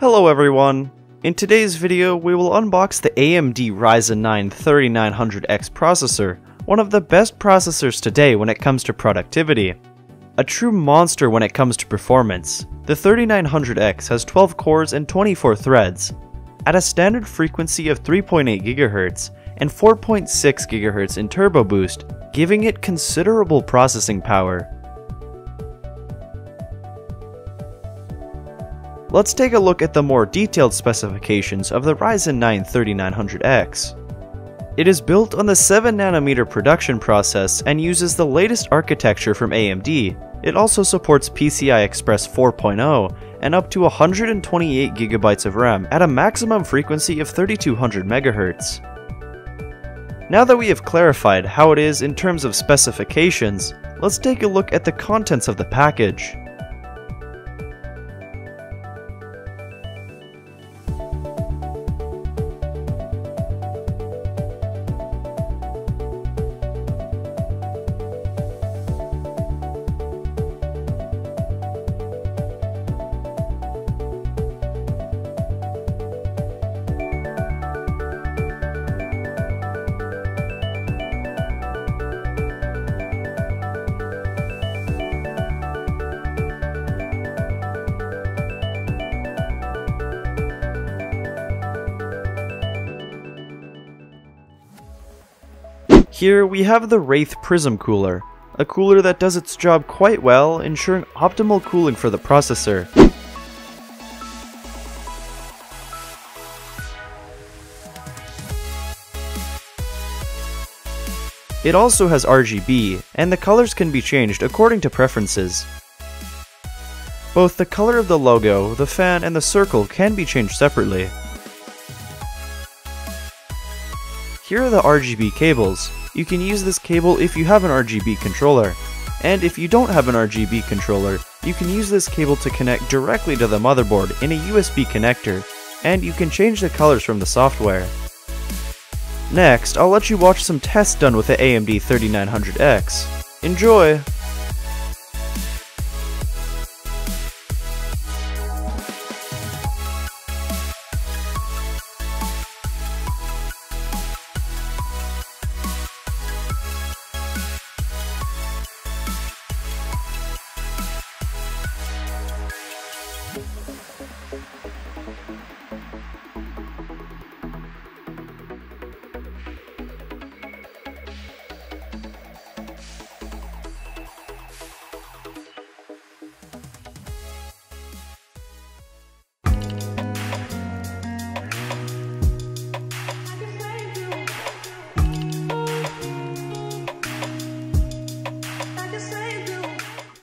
Hello everyone! In today's video, we will unbox the AMD Ryzen 9 3900X processor, one of the best processors today when it comes to productivity. A true monster when it comes to performance, the 3900X has 12 cores and 24 threads. At a standard frequency of 3.8 GHz and 4.6 GHz in turbo boost, giving it considerable processing power. Let's take a look at the more detailed specifications of the Ryzen 9 3900X. It is built on the 7nm production process and uses the latest architecture from AMD. It also supports PCI Express 4.0 and up to 128GB of RAM at a maximum frequency of 3200MHz. Now that we have clarified how it is in terms of specifications, let's take a look at the contents of the package. Here we have the Wraith Prism cooler, a cooler that does its job quite well, ensuring optimal cooling for the processor. It also has RGB, and the colors can be changed according to preferences. Both the color of the logo, the fan, and the circle can be changed separately. Here are the RGB cables. You can use this cable if you have an RGB controller. And if you don't have an RGB controller, you can use this cable to connect directly to the motherboard in a USB connector, and you can change the colors from the software. Next, I'll let you watch some tests done with the AMD 3900X. Enjoy!